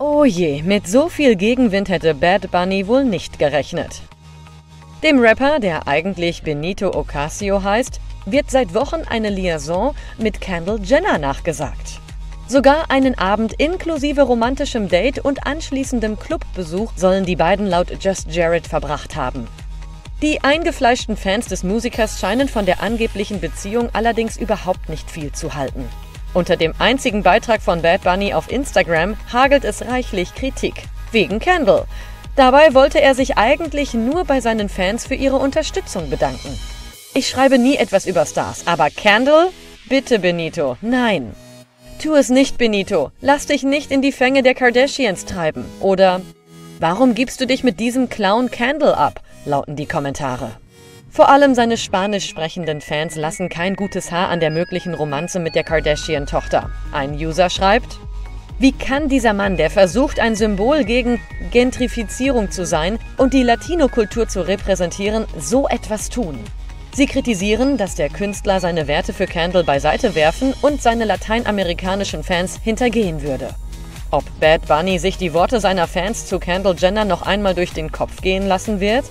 Oh je, mit so viel Gegenwind hätte Bad Bunny wohl nicht gerechnet. Dem Rapper, der eigentlich Benito Ocasio heißt, wird seit Wochen eine Liaison mit Kendall Jenner nachgesagt. Sogar einen Abend inklusive romantischem Date und anschließendem Clubbesuch sollen die beiden laut Just Jared verbracht haben. Die eingefleischten Fans des Musikers scheinen von der angeblichen Beziehung allerdings überhaupt nicht viel zu halten. Unter dem einzigen Beitrag von Bad Bunny auf Instagram hagelt es reichlich Kritik, wegen Kendall. Dabei wollte er sich eigentlich nur bei seinen Fans für ihre Unterstützung bedanken. Ich schreibe nie etwas über Stars, aber Kendall? Bitte, Benito, nein. Tu es nicht, Benito, lass dich nicht in die Fänge der Kardashians treiben. Oder, warum gibst du dich mit diesem Clown Kendall ab, lauten die Kommentare. Vor allem seine spanisch sprechenden Fans lassen kein gutes Haar an der möglichen Romanze mit der Kardashian-Tochter. Ein User schreibt, wie kann dieser Mann, der versucht, ein Symbol gegen Gentrifizierung zu sein und die Latino-Kultur zu repräsentieren, so etwas tun? Sie kritisieren, dass der Künstler seine Werte für Kendall beiseite werfen und seine lateinamerikanischen Fans hintergehen würde. Ob Bad Bunny sich die Worte seiner Fans zu Kendall Jenner noch einmal durch den Kopf gehen lassen wird?